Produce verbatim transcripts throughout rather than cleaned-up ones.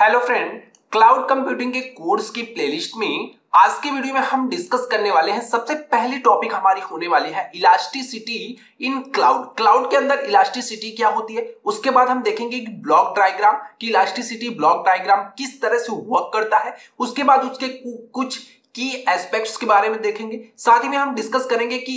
Hello friend, cloud computing के course की playlist में आज के वीडियो में हम डिस्कस करने वाले हैं। सबसे पहली टॉपिक हमारी होने वाली है इलास्टिसिटी इन क्लाउड। क्लाउड के अंदर इलास्टिसिटी क्या होती है, उसके बाद हम देखेंगे कि ब्लॉक डायग्राम की इलास्टिसिटी, ब्लॉक डायग्राम किस तरह से वर्क करता है, उसके बाद उसके कुछ की एस्पेक्ट्स के बारे में देखेंगे। साथ ही में हम डिस्कस करेंगे कि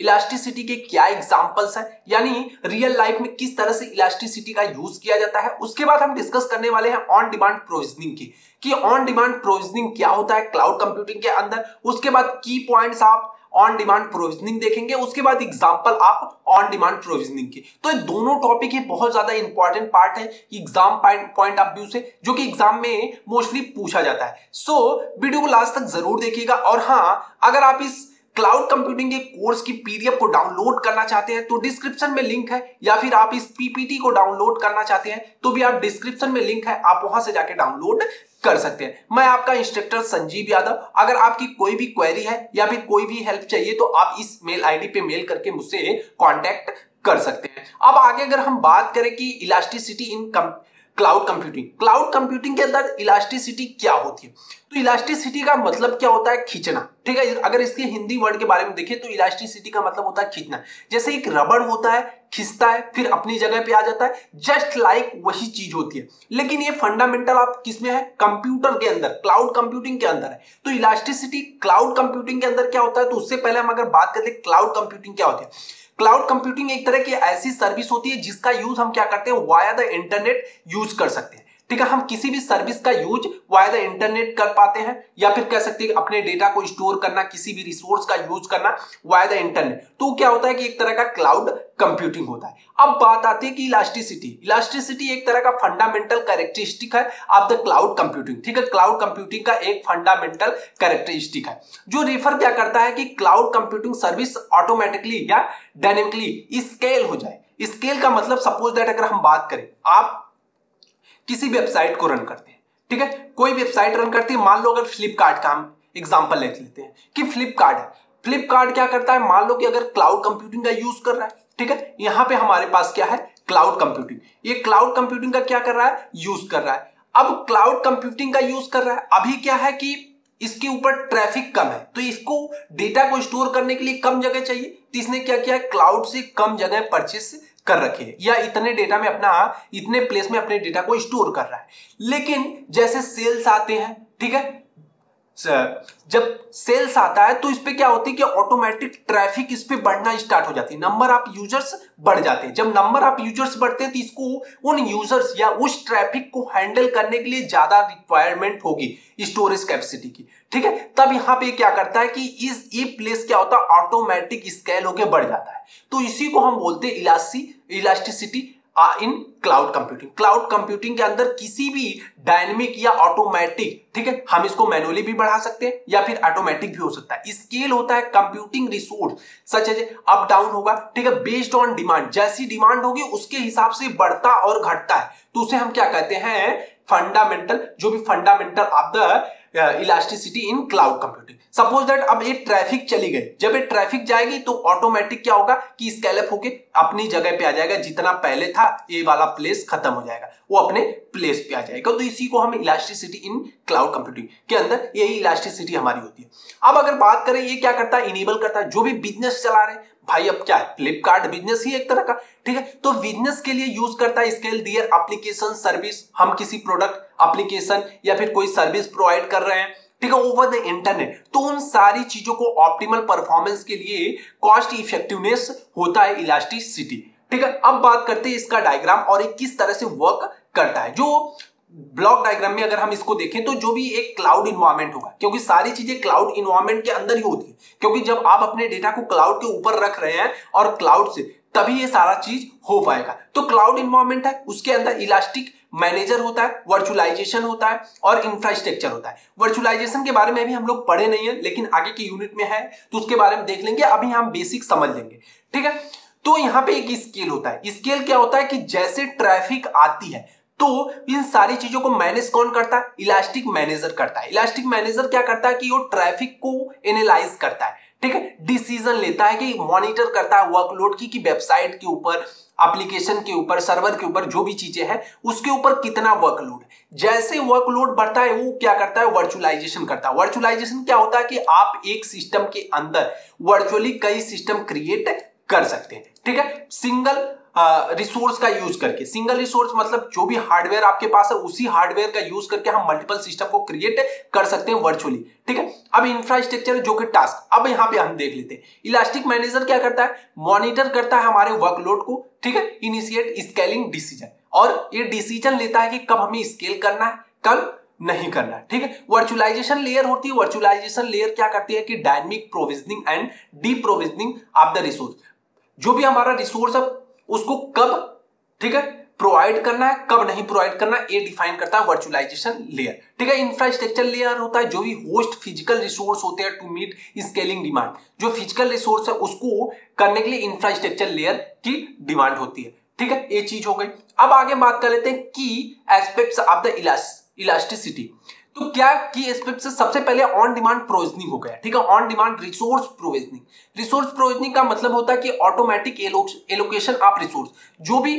इलास्टिसिटी के क्या एग्जांपल्स हैं, यानी रियल लाइफ में किस तरह से इलास्टिसिटी का यूज किया जाता है। उसके बाद हम डिस्कस करने वाले हैं ऑन डिमांड प्रोविजनिंग की, कि ऑन डिमांड प्रोविजनिंग क्या होता है क्लाउड कंप्यूटिंग के अंदर। उसके बाद की पॉइंट्स आप ऑन डिमांड प्रोविजनिंग देखेंगे, उसके बाद एग्जांपल आप ऑन डिमांड प्रोविजनिंग की। तो ये दोनों टॉपिक ही बहुत ज्यादा इंपॉर्टेंट पार्ट है एग्जाम पॉइंट ऑफ व्यू से, जो कि एग्जाम में मोस्टली पूछा जाता है। सो so, वीडियो को लास्ट तक जरूर देखिएगा। और हाँ, अगर आप इस क्लाउड कंप्यूटिंग के कोर्स की पीडीएफ को डाउनलोड करना चाहते हैं तो डिस्क्रिप्शन में लिंक है, या फिर आप इस पीपीटी को डाउनलोड करना चाहते हैं तो भी आप डिस्क्रिप्शन में लिंक है, आप वहां से जाके डाउनलोड कर सकते हैं। मैं आपका इंस्ट्रक्टर संजीव यादव। अगर आपकी कोई भी क्वेरी है या फिर कोई भी हेल्प चाहिए तो आप इस मेल आईडी पे मेल करके मुझसे कांटेक्ट कर सकते हैं। अब आगे अगर हम बात करें कि elasticity in cloud computing, cloud computing के अंदर इलास्टिसिटी क्या होती है, तो इलास्टिसिटी का मतलब क्या होता है? खींचना, ठीक है। अगर इसके हिंदी वर्ड के बारे में देखें तो इलास्टिसिटी का मतलब होता है खींचना। जैसे एक रबड़ होता है, खींचता है, फिर अपनी जगह पे आ जाता है, जस्ट लाइक like वही चीज होती है। लेकिन ये फंडामेंटल आप किसमें है? कंप्यूटर के अंदर, क्लाउड कंप्यूटिंग के अंदर है। तो इलास्टिसिटी क्लाउड कंप्यूटिंग के अंदर क्या होता है, तो उससे पहले हम अगर बात करें क्लाउड कंप्यूटिंग क्या होती है। क्लाउड कंप्यूटिंग एक तरह की ऐसी सर्विस होती है जिसका यूज हम क्या करते हैं, वाया द इंटरनेट यूज कर सकते हैं, ठीक है। हम किसी भी सर्विस का यूज वाया द इंटरनेट कर पाते हैं, या फिर कह सकते हैं अपने डेटा को स्टोर करना, किसी भी रिसोर्स का यूज करना वाया द इंटरनेट। तो क्या होता है कि एक तरह का क्लाउड कंप्यूटिंग होता है। अब बात आती है कि इलास्टिसिटी। इलास्टिसिटी एक तरह का फंडामेंटल कैरेक्टरिस्टिक है ऑफ द क्लाउड कंप्यूटिंग, ठीक है। क्लाउड कंप्यूटिंग का एक फंडामेंटल कैरेक्टरिस्टिक है जो रेफर क्या करता है कि क्लाउड कंप्यूटिंग सर्विस ऑटोमेटिकली या डायनेमिकली स्केल हो जाए। स्केल का मतलब सपोज दैट अगर हम बात करें, आप किसी वेबसाइट को रन करते हैं, ठीक है, कोई वेबसाइट रन करती है। मान लो अगर फ्लिपकार्ट का हम एग्जांपल ले लेते हैं कि फ्लिपकार्ट है। फ्लिपकार्ट क्या करता है, मान लो कि अगर क्लाउड कंप्यूटिंग का यूज कर रहा है, ठीक है, यहां पे हमारे पास क्या है, क्लाउड कंप्यूटिंग। ये क्लाउड कंप्यूटिंग का क्या कर रहा है, यूज कर रहा है। अब क्लाउड कंप्यूटिंग का यूज कर रहा है, अभी क्या है कि इसके ऊपर ट्रैफिक कम है, तो इसको डेटा को स्टोर करने के लिए कम जगह चाहिए। तो इसने क्या किया, क्लाउड से कम जगह परचेस कर रखे, या इतने डेटा में अपना इतने प्लेस में अपने डेटा को स्टोर कर रहा है। लेकिन जैसे सेल्स आते हैं, ठीक है, जब सेल्स आता है तो इस पे क्या होती है कि ऑटोमेटिक ट्रैफिक इस पे बढ़ना स्टार्ट हो जाती है, नंबर ऑफ यूजर्स बढ़ जाते हैं। जब नंबर ऑफ यूजर्स बढ़ते हैं तो इसको उन यूजर्स या उस ट्रैफिक को हैंडल करने के लिए ज्यादा रिक्वायरमेंट होगी स्टोरेज कैपेसिटी की, ठीक है। तब यहाँ पे क्या करता है कि इस ये प्लेस क्या होता है, ऑटोमेटिक स्केल होकर बढ़ जाता है। तो इसी को हम बोलते हैं elastic elasticity in cloud computing. Cloud computing के अंदर किसी भी डायनेमिक या ऑटोमेटिक, ठीक है, हम इसको मैनुअली भी बढ़ा सकते हैं या फिर ऑटोमेटिक भी हो सकता है। स्केल होता है कंप्यूटिंग रिसोर्स, सच है, अप डाउन होगा, ठीक है, बेस्ड ऑन डिमांड। जैसी डिमांड होगी उसके हिसाब से बढ़ता और घटता है, तो उसे हम क्या कहते हैं, फंडामेंटल, जो भी fundamental of the elasticity in cloud computing. Suppose that अब ये ट्रैफिक चली गई, जब ये ट्रैफिक जाएगी तो ऑटोमेटिक क्या होगा कि स्केल अप होके अपनी जगह पे आ जाएगा, जितना पहले था ये वाला प्लेस खत्म हो जाएगा, वो अपने प्लेस पे आ जाएगा। तो इसी को हम इलास्टिसिटी इन क्लाउड कंप्यूटिंग के अंदर, यही इलास्टिसिटी हमारी होती है। अब अगर बात करें ये क्या करता है, इनेबल करता है। जो भी बिजनेस चला रहे हैं भाई, अब क्या है, फ्लिपकार्ट बिजनेस ही एक तरह का, ठीक है, तो बिजनेस के लिए यूज करता है स्केल दियर एप्लीकेशन सर्विस। हम किसी प्रोडक्ट एप्लीकेशन या फिर कोई सर्विस प्रोवाइड कर रहे हैं, ठीक है, ओवर द इंटरनेट। तो उन सारी चीजों को ऑप्टिमल परफॉर्मेंस के लिए कॉस्ट इफेक्टिवनेस होता है इलास्टिसिटी, ठीक है। अब बात करते हैं इसका डायग्राम और ये किस तरह से वर्क करता है। जो ब्लॉक डायग्राम में अगर हम इसको देखें तो जो भी एक क्लाउड इन्वायरमेंट होगा, क्योंकि सारी चीजें क्लाउड इन्वायरमेंट के अंदर ही होती है, क्योंकि जब आप अपने डेटा को क्लाउड के ऊपर रख रहे हैं और क्लाउड से, तभी ये सारा चीज हो पाएगा। तो क्लाउड इन्वायरमेंट है, उसके अंदर इलास्टिक मैनेजर होता है, वर्चुअलाइजेशन होता है और इंफ्रास्ट्रक्चर होता है। वर्चुअलाइजेशन के बारे में अभी हम लोग पढ़े नहीं है, लेकिन आगे के यूनिट में है तो उसके बारे में देख लेंगे, अभी हम बेसिक समझ लेंगे, ठीक है। तो यहाँ पे एक स्केल होता है। स्केल क्या होता है कि जैसे ट्रैफिक आती है तो इन सारी चीजों को मैनेज कौन करता है, इलास्टिक मैनेजर करता है। इलास्टिक मैनेजर क्या करता है कि वो ट्रैफिक को एनालाइज करता है, ठीक है, डिसीजन लेता है, कि मॉनिटर करता है वर्कलोड की, कि वेबसाइट के ऊपर, एप्लीकेशन के ऊपर, सर्वर के ऊपर, जो भी चीजें हैं उसके ऊपर कितना वर्कलोड। जैसे वर्कलोड बढ़ता है वो क्या करता है, वर्चुअलाइजेशन करता है। वर्चुअलाइजेशन क्या होता है कि आप एक सिस्टम के अंदर वर्चुअली कई सिस्टम क्रिएट कर सकते हैं, ठीक है, सिंगल रिसोर्स uh, का यूज करके। सिंगल रिसोर्स मतलब जो भी हार्डवेयर आपके पास है उसी हार्डवेयर का यूज करके हम मल्टीपल सिस्टम को क्रिएट कर सकते हैं वर्चुअली, ठीक है। अब इंफ्रास्ट्रक्चर जो कि टास्क, अब यहां पे हम देख लेते हैं। इलास्टिक मैनेजर क्या करता है, मॉनिटर करता है हमारे वर्कलोड को, ठीक है, इनिशिएट स्केलिंग डिसीजन, और ये डिसीजन लेता है कि कब हमें स्केल करना है कब नहीं करना है, ठीक है। वर्चुअलाइजेशन लेयर होती है, वर्चुअलाइजेशन लेयर क्या करती है कि dynamic provisioning and deprovisioning of the resource. जो भी हमारा रिसोर्स है उसको कब, ठीक है, प्रोवाइड करना है कब नहीं प्रोवाइड करना, ये डिफाइन करता है वर्चुअलाइजेशन लेयर, ठीक है। इंफ्रास्ट्रक्चर लेयर होता है जो भी होस्ट फिजिकल रिसोर्स होते हैं टू मीट स्केलिंग डिमांड, जो फिजिकल रिसोर्स है उसको करने के लिए इंफ्रास्ट्रक्चर लेयर की डिमांड होती है, ठीक है, ये चीज हो गई। अब आगे बात कर लेते हैं की एस्पेक्ट्स ऑफ द इलास्टिसिटी। तो क्या की एस्पेक्ट से सबसे पहले ऑन डिमांड प्रोविजनिंग हो गया, ठीक है, on demand resource provisioning. Resource provisioning का मतलब होता है कि ऑटोमेटिक एलोकेशन ऑफ रिसोर्स, जो भी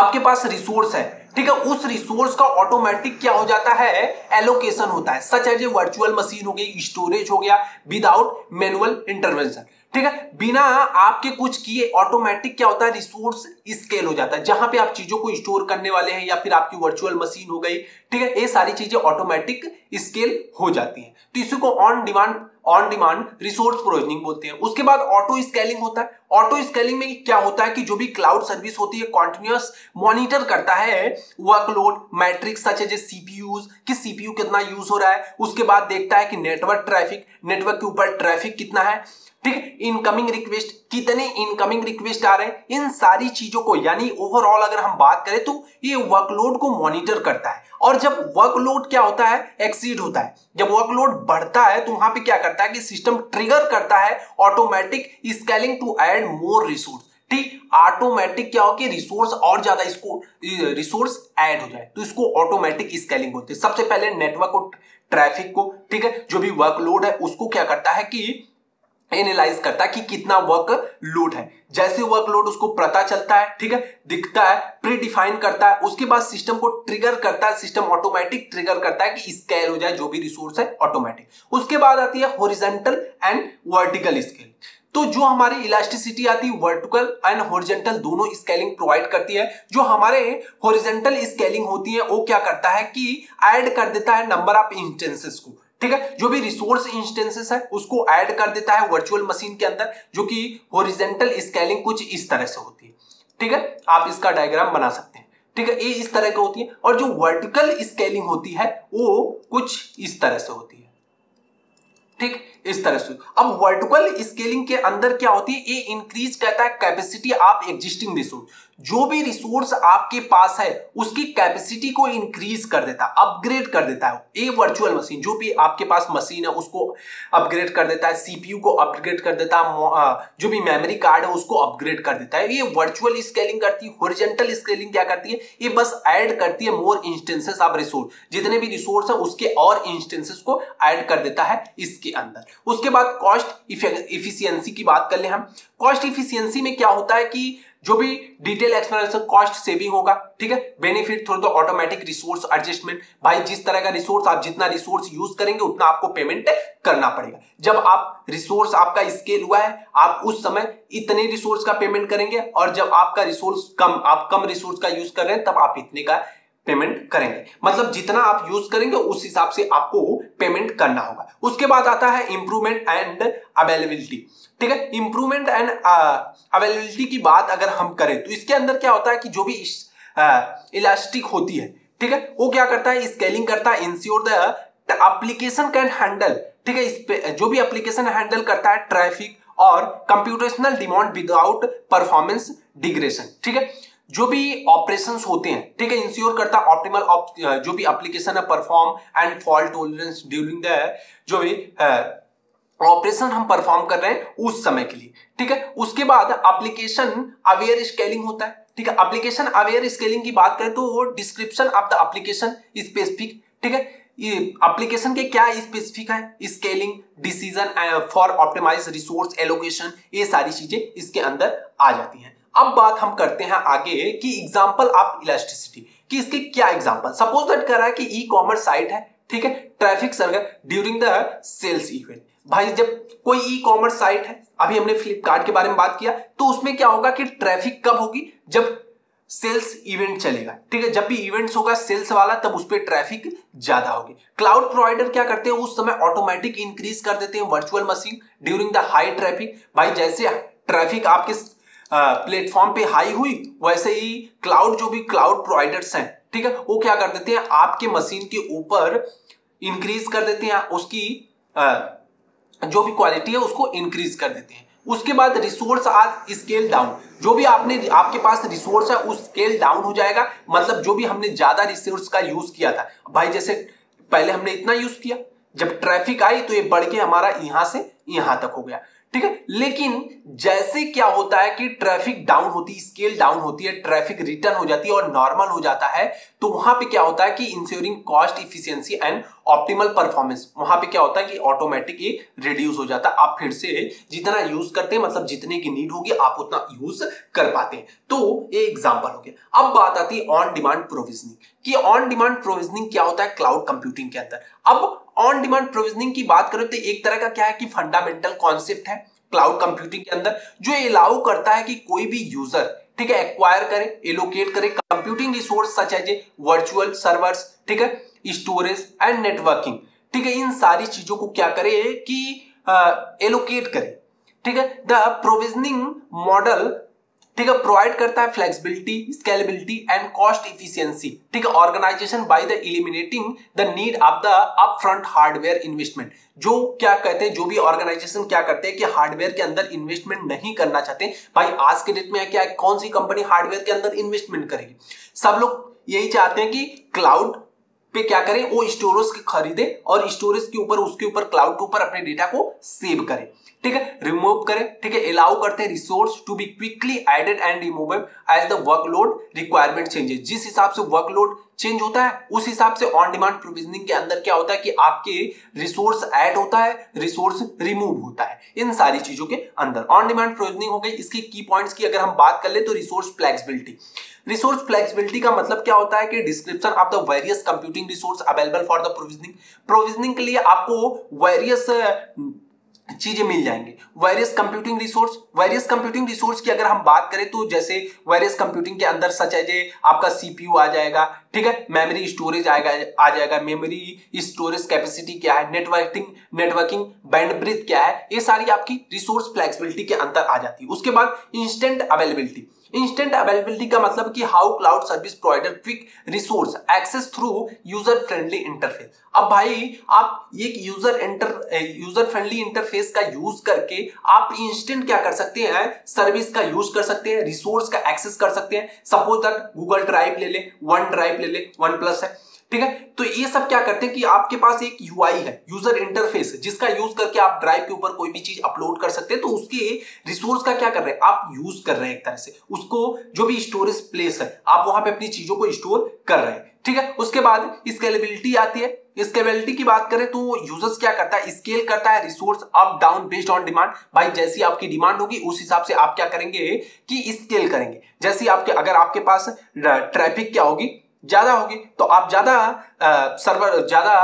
आपके पास रिसोर्स है, ठीक है, उस रिसोर्स का ऑटोमेटिक क्या हो जाता है, एलोकेशन होता है, such as a virtual machine हो गई, स्टोरेज हो गया, विदाउट मैनुअल इंटरवेंशन, ठीक है, बिना आपके कुछ किए ऑटोमेटिक क्या होता है, रिसोर्स स्केल हो जाता है। जहां पे आप चीजों को स्टोर करने वाले हैं या फिर आपकी वर्चुअल मशीन हो गई, ठीक है, ये सारी चीजें ऑटोमेटिक स्केल हो जाती हैं, तो इसी को on demand on demand resource provisioning बोलते हैं। उसके बाद ऑटो स्केलिंग होता है। ऑटो स्केलिंग में क्या होता है कि जो भी क्लाउड सर्विस होती है कॉन्टिन्यूअस मॉनिटर करता है workload metrics such as CPUs, कि सीपीयू कितना यूज हो रहा है, उसके बाद देखता है कि नेटवर्क ट्रैफिक, नेटवर्क के ऊपर ट्रैफिक कितना है, ठीक है, इनकमिंग रिक्वेस्ट, कितने इनकमिंग रिक्वेस्ट आ रहे हैं, इन सारी चीजों को, यानी ओवरऑल अगर हम बात करें तो ये वर्कलोड को मॉनिटर करता है। और जब वर्कलोड क्या होता है, एक्सीड होता है, जब वर्कलोड बढ़ता है तो वहां पे क्या करता है कि सिस्टम ट्रिगर करता है automatic scaling to add more resource, ठीक, ऑटोमेटिक क्या हो कि रिसोर्स और ज्यादा इसको रिसोर्स ऐड हो जाए, तो इसको ऑटोमेटिक स्केलिंग होती है। सबसे पहले नेटवर्क को, ट्रैफिक को, ठीक है, जो भी वर्कलोड है उसको क्या करता है कि एनालाइज करता है कि कितना वर्क लोड है। जैसे वर्कलोड उसको पता चलता है, ठीक है, दिखता है, प्री डिफाइन करता है, उसके बाद सिस्टम को ट्रिगर करता है, सिस्टम ऑटोमेटिक ट्रिगर करता है कि स्केल हो जाए जो भी रिसोर्स है ऑटोमेटिक। उसके बाद आती है हॉरिजॉन्टल एंड वर्टिकल स्केल। तो जो हमारी इलास्टिसिटी आती है वर्टिकल एंड हॉरिजॉन्टल दोनों स्केलिंग प्रोवाइड करती है। जो हमारे हॉरिजॉन्टल स्केलिंग होती है वो क्या करता है कि ऐड कर देता है नंबर ऑफ इंस्टेंसेस को, ठीक है, जो भी रिसोर्स इंस्टेंसेस है उसको ऐड कर देता है वर्चुअल मशीन के अंदर, जो कि हॉरिजॉन्टल स्केलिंग कुछ इस तरह से होती है, ठीक है, आप इसका डायग्राम बना सकते हैं, ठीक है, ये इस तरह की होती है। और जो वर्टिकल स्केलिंग होती है वो कुछ इस तरह से होती है, ठीक, इस तरह से। अब वर्टिकल स्केलिंग के अंदर क्या होती है, ये इंक्रीज करता है कैपेसिटी ऑफ एग्जिस्टिंग रिसोर्स, जो भी रिसोर्स आपके पास है उसकी कैपेसिटी को इंक्रीज कर देता है, अपग्रेड कर देता है। ये वर्चुअल मशीन जो भी आपके पास मशीन है उसको अपग्रेड कर देता है, सीपीयू को अपग्रेड कर देता है, जो भी मेमोरी कार्ड है उसको अपग्रेड कर देता है, ये वर्चुअल स्केलिंग करती है। हॉरिजॉन्टल स्केलिंग क्या करती है, ये बस ऐड करती है मोर इंस्टेंसेस ऑफ रिसोर्स, जितने भी रिसोर्स है उसके और इंस्टेंसेस को ऐड कर देता है इसके अंदर। उसके बाद कॉस्ट इफिशियंसी की बात कर ले हम। कॉस्ट इफिशियंसी में क्या होता है कि जो भी डिटेल एक्सप्लेनेशन कॉस्ट सेविंग होगा, ठीक है, benefit through the automatic resource adjustment, भाई जिस तरह का रिसोर्स आप जितना रिसोर्स यूज करेंगे उतना आपको पेमेंट करना पड़ेगा। जब आप रिसोर्स आपका स्केल हुआ है आप उस समय इतने रिसोर्स का पेमेंट करेंगे, और जब आपका रिसोर्स कम, आप कम रिसोर्स का यूज कर रहे हैं तब आप इतने का पेमेंट करेंगे, मतलब जितना आप यूज करेंगे उस हिसाब से आपको पेमेंट करना होगा। उसके बाद आता है इंप्रूवमेंट एंड अवेलेबिलिटी, ठीक है, इंप्रूवमेंट एंड अवेलेबिलिटी की बात अगर हम करें तो इसके अंदर क्या होता है कि जो भी इलास्टिक होती है, ठीक है, वो क्या करता है, स्केलिंग करता है, ensure the application can handle, ठीक है, जो भी एप्लीकेशन हैंडल करता है ट्रैफिक और computational demand without performance degradation, ठीक है, जो भी ऑपरेशंस होते हैं, ठीक है, इंश्योर करता है ऑप्टिमल, जो भी एप्लीकेशन है perform and fault tolerance during the, जो भी ऑपरेशन हम परफॉर्म कर रहे हैं उस समय के लिए, ठीक है। उसके बाद एप्लीकेशन अवेयर स्केलिंग होता है, ठीक है, एप्लीकेशन अवेयर स्केलिंग की बात करें तो description of the application specific, ठीक है, ये एप्लीकेशन के क्या स्पेसिफिक है, scaling, decision for optimise resource allocation, ये सारी चीजें इसके अंदर आ जाती हैं। अब बात हम करते हैं आगे कि एग्जांपल ऑफ इलास्टिसिटी, कि इसके क्या एग्जांपल। सपोज दैट कर रहा है कि ई कॉमर्स साइट है, ठीक है, traffic survey during the sales event. भाई जब कोई ई कॉमर्स साइट है, अभी हमने फ्लिपकार्ट के बारे में बात किया, तो उसमें क्या होगा कि ट्रैफिक कब होगी, जब सेल्स इवेंट चलेगा, ठीक है, जब भी इवेंट्स होगा सेल्स वाला तब उस पर ट्रैफिक ज्यादा होगी। क्लाउड प्रोवाइडर क्या करते हैं उस समय ऑटोमेटिक इंक्रीज कर देते हैं virtual machine during the high traffic. भाई जैसे ट्रैफिक आपके प्लेटफॉर्म पे हाई हुई, वैसे ही क्लाउड जो भी क्लाउड प्रोवाइडर्स हैं, ठीक है, वो क्या कर देते हैं आपके मशीन के ऊपर इंक्रीज कर देते हैं, उसकी आ, जो भी क्वालिटी है उसको इंक्रीज कर देते हैं। उसके बाद रिसोर्स आज स्केल डाउन, जो भी आपने आपके पास रिसोर्स है उस स्केल डाउन हो जाएगा, मतलब जो भी हमने ज्यादा रिसोर्स का यूज किया था, भाई जैसे पहले हमने इतना यूज किया, जब ट्रैफिक आई तो ये बढ़ के हमारा यहां से यहां तक हो गया, ठीक है। लेकिन जैसे क्या होता है कि ट्रैफिक डाउन होती, स्केल डाउन होती है, ट्रैफिक रिटर्न हो जाती है और नॉर्मल हो जाता है, तो वहां पे क्या होता है कि ensuring cost efficiency and optimal performance, वहां पे क्या होता है कि ऑटोमेटिक ये रिड्यूस हो जाता है। आप फिर से जितना यूज करते हैं, मतलब जितने की नीड होगी आप उतना यूज कर पाते हैं, तो ये एग्जाम्पल हो गया। अब बात आती है ऑन डिमांड प्रोविजनिंग की। ऑन डिमांड प्रोविजनिंग क्या होता है क्लाउड कंप्यूटिंग के अंदर। अब ऑन डिमांड प्रोविजनिंग की बात करें तो एक तरह का क्या है कि फंडामेंटल कॉन्सेप्ट है क्लाउड कंप्यूटिंग के अंदर, जो अलाउ करता है कि कोई भी यूजर, ठीक है, एक्वायर करे, एलोकेट करे computing resource such as a virtual servers, ठीक है, स्टोरेज एंड नेटवर्किंग, ठीक है, इन सारी चीजों को क्या करे कि एलोकेट करे, ठीक है। द प्रोविजनिंग मॉडल, ठीक है, प्रोवाइड करता है flexibility, scalability and cost efficiency, ठीक है, organisation by the eliminating the need of the upfront hardware investment. जो क्या कहते हैं, जो भी ऑर्गेनाइजेशन क्या करते हैं कि हार्डवेयर के अंदर इन्वेस्टमेंट नहीं करना चाहते। भाई आज के डेट में क्या है, कौन सी कंपनी हार्डवेयर के अंदर इन्वेस्टमेंट करेगी, सब लोग यही चाहते हैं कि क्लाउड पे क्या करें, वो स्टोरेज खरीदे और स्टोरेज के ऊपर, उसके ऊपर क्लाउड के ऊपर अपने डेटा को सेव करें, ठीक है, रिमूव करें, ठीक है, अलाउ करते हैं resource to be quickly added and removed as the workload requirement changes. जिस हिसाब से वर्कलोड चेंज होता है उस हिसाब से ऑन डिमांड प्रोविजनिंग के अंदर क्या होता है कि आपके रिसोर्स ऐड होता है, रिसोर्स रिमूव होता है, इन सारी चीजों के अंदर ऑन डिमांड प्रोविजनिंग हो गई। इसके की पॉइंट्स की अगर हम बात कर ले तो रिसोर्स फ्लेक्सिबिलिटी, रिसोर्स फ्लेक्सिबिलिटी का मतलब क्या होता है कि description of the various computing resource available for the provisioning. Provisioning के लिए आपको वेरियस चीजें मिल जाएंगी, various computing resource. Various computing resource की अगर हम बात करें तो जैसे वेरियस कंप्यूटिंग के अंदर सच है आपका सीपीयू आ जाएगा, ठीक है, मेमोरी स्टोरेज आएगा आ जाएगा, मेमोरी स्टोरेज कैपेसिटी क्या है, नेटवर्किंग नेटवर्किंग बैंडविड्थ क्या है, ये सारी आपकी रिसोर्स फ्लेक्सिबिलिटी के अंदर आ जाती है। उसके बाद इंस्टेंट अवेलेबिलिटी, इंस्टेंट अवेलेबिलिटी का मतलब कि how cloud service provider quick resource access through user friendly interface. अब भाई आप एक user inter user friendly interface का यूज करके आप इंस्टेंट क्या कर सकते हैं, सर्विस का यूज कर सकते हैं, रिसोर्स का एक्सेस कर सकते हैं। सपोज दैट गूगल ड्राइव ले ले, वन ड्राइव ले ले, वन प्लस है, ठीक है, तो ये सब क्या करते हैं कि आपके पास एक यूआई है, यूजर इंटरफेस, जिसका यूज करके आप ड्राइव के ऊपर कोई भी चीज अपलोड कर सकते हैं, तो उसके रिसोर्स का क्या कर रहे हैं आप यूज कर रहे हैं एक तरह से, उसको जो भी स्टोरेज प्लेस है आप वहां पे अपनी चीजों को स्टोर कर रहे हैं, ठीक है। उसके बाद स्केलेबिलिटी आती है। स्केलेबिलिटी की बात करें तो यूजर्स क्या करता है, स्केल करता है resource up down based on demand. भाई जैसी आपकी डिमांड होगी उस हिसाब से आप क्या करेंगे कि स्केल करेंगे। जैसे आपके अगर आपके पास ट्रैफिक क्या होगी ज्यादा होगी तो आप ज्यादा सर्वर ज्यादा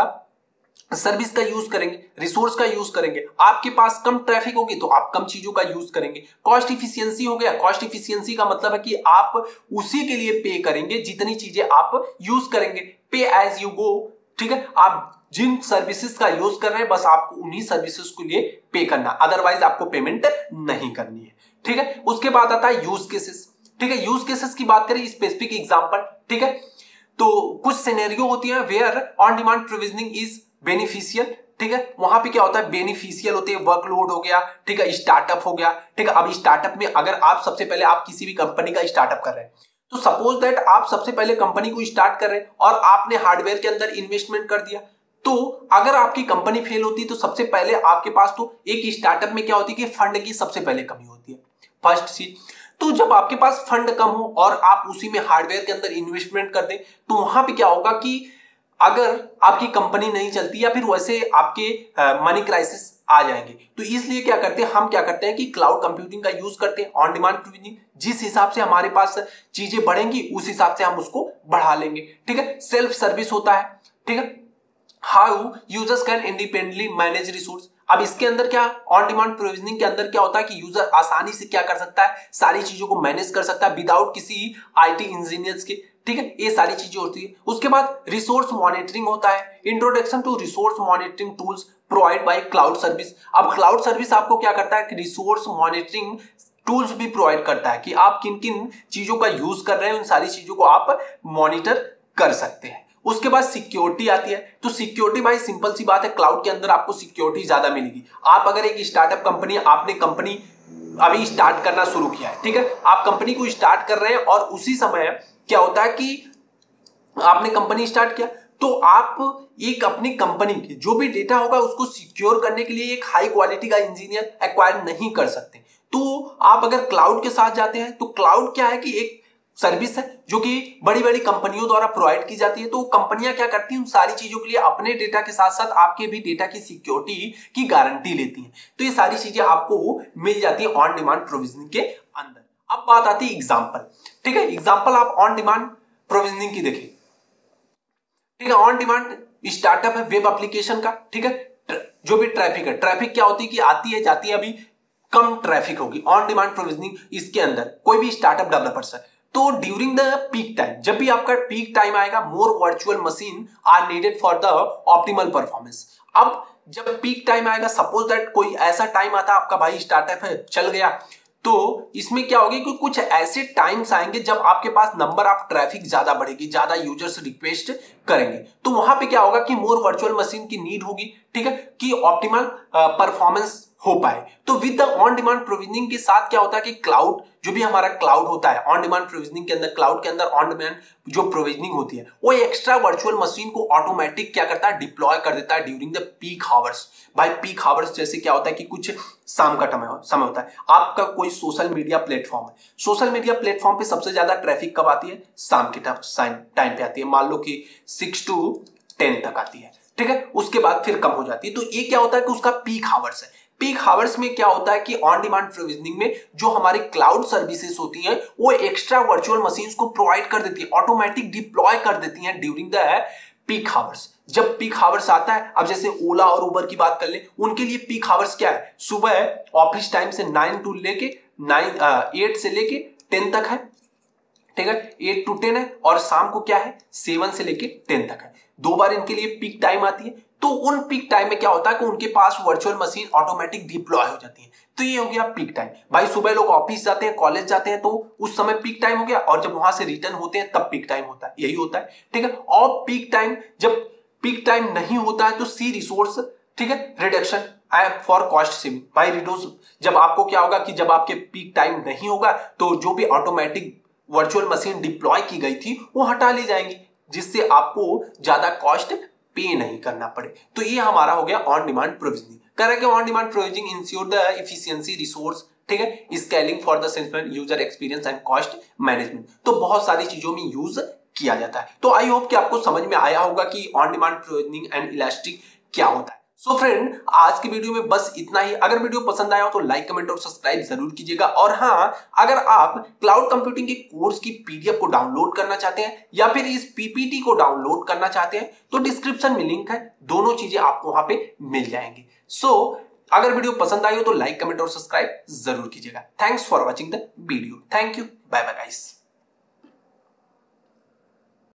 सर्विस का यूज करेंगे, रिसोर्स का यूज करेंगे। आपके पास कम ट्रैफिक होगी तो आप कम चीजों का यूज करेंगे। कॉस्ट इफिशियंसी हो गया, कॉस्ट इफिशियंसी का मतलब है कि आप उसी के लिए पे करेंगे जितनी चीजें आप यूज करेंगे, पे एज यू गो, ठीक है, आप जिन सर्विसेज का यूज कर रहे हैं बस आपको उन्हीं सर्विसेज के लिए पे करना, अदरवाइज आपको पेमेंट नहीं करनी है, ठीक है। उसके बाद आता है यूज केसेस, ठीक है, यूज केसेस की बात करें स्पेसिफिक एग्जाम्पल, ठीक है, तो कुछ सिनेरियो होती है where on demand provisioning is beneficial, ठीक है, वहां पे क्या होता है बेनिफिशियल होते हैं, वर्कलोड हो गया, ठीक है, स्टार्टअप हो गया, ठीक है। अब स्टार्टअप में अगर आप सबसे पहले आप किसी भी कंपनी का स्टार्टअप कर रहे हैं तो सपोज दैट आप सबसे पहले कंपनी को स्टार्ट कर रहे हैं और आपने हार्डवेयर के अंदर इन्वेस्टमेंट कर दिया, तो अगर आपकी कंपनी फेल होती है तो सबसे पहले आपके पास तो एक स्टार्टअप में क्या होती है कि फंड की सबसे पहले कमी होती है, फर्स्ट चीज। तो जब आपके पास फंड कम हो और आप उसी में हार्डवेयर के अंदर इन्वेस्टमेंट कर दें तो वहां पे क्या होगा कि अगर आपकी कंपनी नहीं चलती या फिर वैसे आपके मनी क्राइसिस आ जाएंगे, तो इसलिए क्या करते हैं, हम क्या करते हैं कि क्लाउड कंप्यूटिंग का यूज करते हैं, ऑन डिमांड कंप्यूटिंग। जिस हिसाब से हमारे पास चीजें बढ़ेंगी उस हिसाब से हम उसको बढ़ा लेंगे। ठीक है, सेल्फ सर्विस होता है। ठीक है, how users can independently manage resource. अब इसके अंदर क्या, ऑन डिमांड प्रोविजनिंग के अंदर क्या होता है कि यूजर आसानी से क्या कर सकता है, सारी चीजों को मैनेज कर सकता है विदाउट किसी आईटी इंजीनियर्स के। ठीक है, ये सारी चीजें होती है। उसके बाद रिसोर्स मॉनिटरिंग होता है, introduction to resource monitoring tools provide by cloud service. अब क्लाउड सर्विस आपको क्या करता है कि रिसोर्स मॉनिटरिंग टूल्स भी प्रोवाइड करता है कि आप किन किन चीजों का यूज कर रहे हैं, उन सारी चीजों को आप मॉनिटर कर सकते हैं। उसके बाद सिक्योरिटी आती है। तो सिक्योरिटी भाई सिंपल सी बात है, क्लाउड के अंदर आपको सिक्योरिटी ज्यादा मिलेगी। आप अगर एक स्टार्टअप कंपनी, आपने कंपनी अभी स्टार्ट करना शुरू किया है, ठीक है, आप कंपनी को स्टार्ट कर रहे हैं और उसी समय क्या होता है कि आपने कंपनी स्टार्ट किया, तो आप एक अपनी कंपनी की जो भी डेटा होगा उसको सिक्योर करने के लिए एक हाई क्वालिटी का इंजीनियर एक्वायर नहीं कर सकते। तो आप अगर क्लाउड के साथ जाते हैं तो क्लाउड क्या है कि एक सर्विस है जो कि बड़ी बड़ी कंपनियों द्वारा प्रोवाइड की जाती है। तो कंपनियां क्या करती हैं, उन सारी चीजों के लिए अपने डेटा के साथ साथ आपके भी डेटा की सिक्योरिटी की गारंटी लेती हैं। तो ये सारी चीजें आपको मिल जाती है ऑन डिमांड प्रोविजनिंग के अंदर। अब बात आती है एग्जाम्पल। ठीक है, एग्जाम्पल आप ऑन डिमांड प्रोविजनिंग की देखिए। ठीक है, ऑन डिमांड स्टार्टअप है वेब एप्लीकेशन का। ठीक है, जो भी ट्रैफिक है, ट्रैफिक क्या होती है कि आती है जाती है, अभी कम ट्रैफिक होगी। ऑन डिमांड प्रोविजनिंग इसके अंदर कोई भी स्टार्टअप डेवलपर्स है, तो ड्यूरिंग द पीक टाइम, जब भी आपका पीक टाइम आएगा, more virtual machine are needed for the optimal performance. अब जब पीक टाइम आएगा, सपोज दैट कोई ऐसा टाइम आता आपका भाई स्टार्टअप है चल गया, तो इसमें क्या होगी कि कुछ ऐसे टाइम्स आएंगे जब आपके पास नंबर ऑफ ट्रैफिक ज्यादा बढ़ेगी, ज्यादा यूजर्स रिक्वेस्ट करेंगे, तो वहां पे क्या होगा कि मोर वर्चुअल मशीन की नीड होगी। ठीक है, कि ऑप्टिमल परफॉर्मेंस हो पाए। तो with the on demand provisioning के साथ क्या होता है कि क्लाउड, जो भी हमारा क्लाउड होता है ऑन डिमांड प्रोविजनिंग के अंदर, क्लाउड के अंदर ऑन डिमांड जो प्रोविजनिंग होती है, वो एक्स्ट्रा वर्चुअल मशीन को ऑटोमेटिक क्या करता है, डिप्लॉय कर देता है ड्यूरिंग द पीक हावर्स। भाई पीक हावर्स जैसे क्या होता है कि कुछ शाम का समय समय होता है, आपका कोई सोशल मीडिया प्लेटफॉर्म है, सोशल मीडिया प्लेटफॉर्म पे सबसे ज्यादा ट्रैफिक कब आती है, शाम के टाइम पे आती है, मान लो कि सिक्स टू टेन तक आती है। ठीक है, उसके बाद फिर कम हो जाती है। तो ये क्या होता है कि उसका पीक हावर्स है। पीक हावर्स में क्या होता है कि ऑन डिमांड प्रोविजनिंग में जो हमारी क्लाउड सर्विसेज होती हैं, वो एक्स्ट्रा वर्चुअल मशीन्स को प्रोवाइड कर देती है, ऑटोमेटिक डिप्लॉय कर देती हैं ड्यूरिंग द पीक हावर्स। जब पीक हावर्स आता है, अब जैसे ओला और उबर की बात कर ले, उनके लिए पीक हावर्स क्या है, सुबह ऑफिस टाइम से नाइन टू लेके नाइन एट से लेके टेन तक है। ठीक है, एट टू टेन है, और शाम को क्या है, सेवन से लेके टेन तक है। दो बार इनके लिए पीक टाइम आती है। तो उन पीक टाइम में क्या होता है कि उनके पास वर्चुअल मशीन ऑटोमेटिक डिप्लॉय हो जाती है। तो ये हो गया पीक टाइम। भाई सुबह लोग ऑफिस जाते हैं, कॉलेज जाते हैं, तो उस समय पीक टाइम हो गया, और जब वहां से रिटर्न होते हैं तब पीक टाइम होता है, यही होता है। ठीक है, और पीक टाइम, जब पीक टाइम नहीं होता है तो सी रिसोर्स। ठीक है, रिडक्शन फॉर कॉस्ट सेविंग। भाई रिड्यूस, जब आपको क्या होगा कि जब आपके पीक टाइम नहीं होगा तो जो भी ऑटोमेटिक वर्चुअल मशीन डिप्लॉय की गई थी वो हटा ली जाएंगी, जिससे आपको ज्यादा कॉस्ट पे नहीं करना पड़े। तो ये हमारा हो गया ऑन डिमांड प्रोविजनिंग। कह रहा है on demand provisioning ensure the efficiency resource. ठीक है, scaling for the salesman, user experience and cost management. तो बहुत सारी चीजों में यूज किया जाता है। तो आई होप कि आपको समझ में आया होगा कि on demand provisioning and elastic क्या होता है। सो so फ्रेंड, आज की वीडियो में बस इतना ही। अगर वीडियो पसंद आया हो तो लाइक, कमेंट और सब्सक्राइब जरूर कीजिएगा। और हाँ, अगर आप क्लाउड कंप्यूटिंग के कोर्स की पीडीएफ को डाउनलोड करना चाहते हैं या फिर इस पीपीटी को डाउनलोड करना चाहते हैं तो डिस्क्रिप्शन में लिंक है, दोनों चीजें आपको वहां पे मिल जाएंगी। सो so, अगर वीडियो पसंद आई हो तो लाइक, कमेंट और सब्सक्राइब जरूर कीजिएगा। Thanks for watching the video. Thank you, bye bye guys.